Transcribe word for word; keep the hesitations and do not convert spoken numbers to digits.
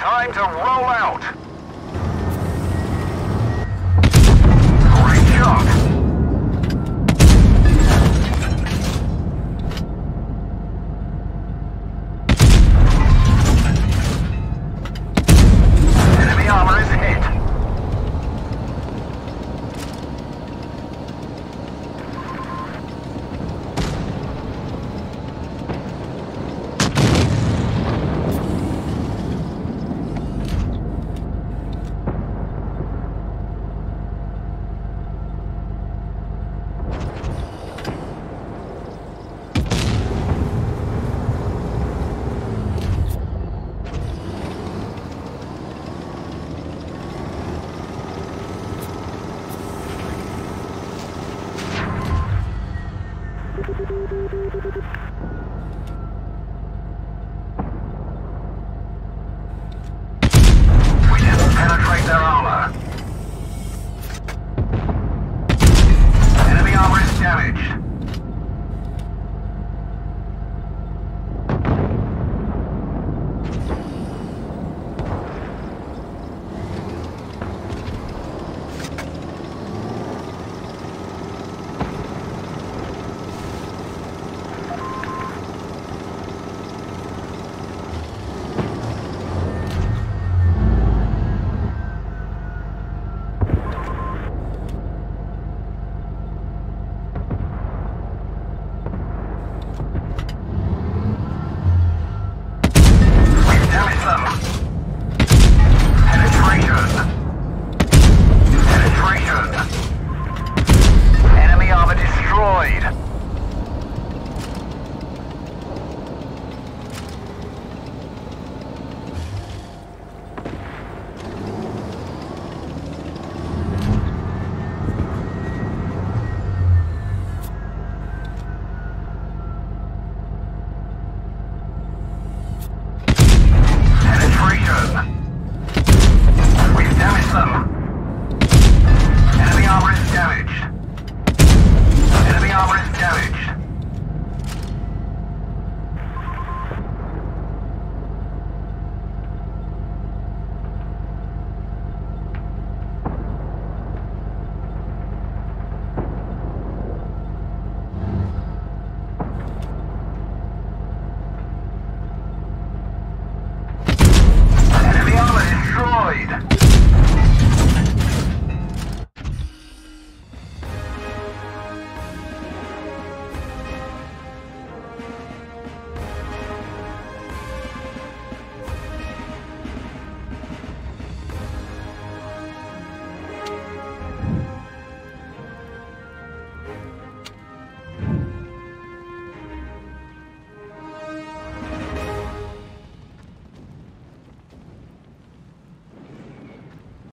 Time to roll out. Great job. Enemy armor is hit. Destroyed.